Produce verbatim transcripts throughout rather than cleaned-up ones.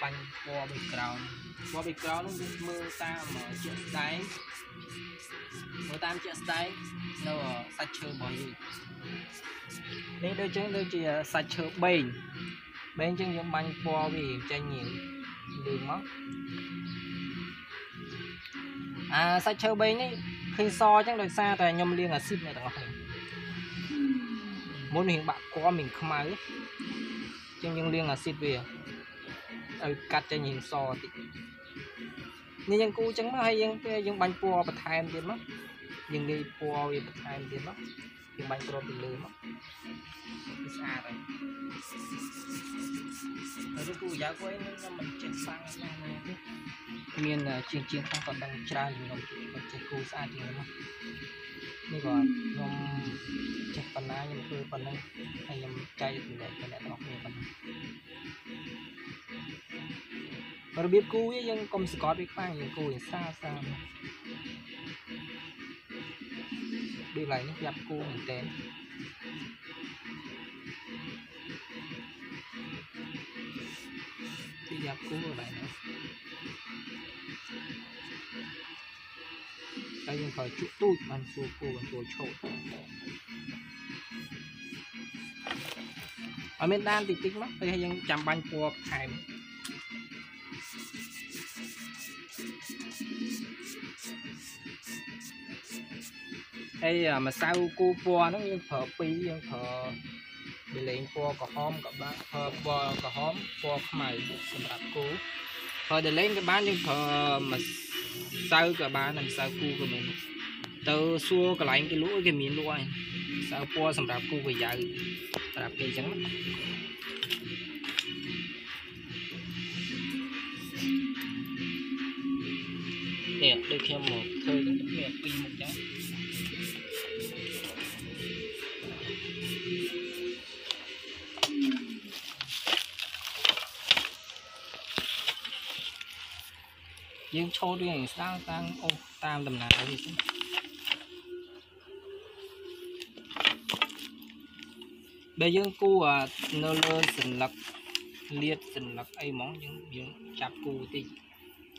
banh qua bia crown qua bia crown mưa ta mở chuyện tay mưa tam chuyện tay đâu sạch chưa bởi gì nên đôi chân đôi chia sạch chưa bình bên chân những banh qua bia tranh nhiều đường mất à sạch chưa bình ấy khi so chẳng được xa thì nhom liên là ship này tặng học mình muốn hình bạn có mình không ai ấy chẳng nhom liên là ship về ơi cắt cho nhìn so thì nên những cô chẳng hay những cái những bánh pua bật thèm tiền lắm những đi pua về bật thèm tiền lắm những bánh pua bị lười lắm xa rồi rồi cô giáo cô ấy mình chuyển sang miền chiến chiến không còn đang tra gì đâu còn chơi cô xa gì nữa nhưng còn nhom chơi phần này nhom chơi phần này hay nhom chơi từ đấy từ đấy học nghề phần rồi biết cô ấy nhưng còn sự có biết phang những cô ấy xa xa đi lại những gặp cô mình té đi gặp cô rồi lại nữa đây nhưng phải chút tụt ăn cua cua ăn cua trộn ở miền Nam thì tính mắc đây nhưng chạm bánh cua thèm đây mà sao cua cua nó nhưng phở pí nhưng phở để lấy cua cả hôm cả ba phở cua cả hôm cua mày sầm đạp cua phở để lấy cái bán nhưng phở mà sao cả ba làm sao cua của mình từ xua cả lạnh cái lũ cái miếng luôn sao qua sầm đạp cua về dài đạp cây trắng đẹp được theo một thôi cũng đẹp pin một trái nhưng cho đi hành sang sang ô tam tầm nào gì chứ bây giờ cô à nơ lơ sình lật liệt sình lật ai món những những chạp cô thì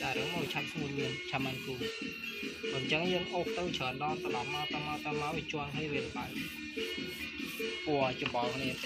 đã đúng ngồi chăm ngô lườn cha ban cú còn chẳng riêng ốc tao chờ non tao lỏng tao mau tao máu bị choang hay về phải của cho bỏ này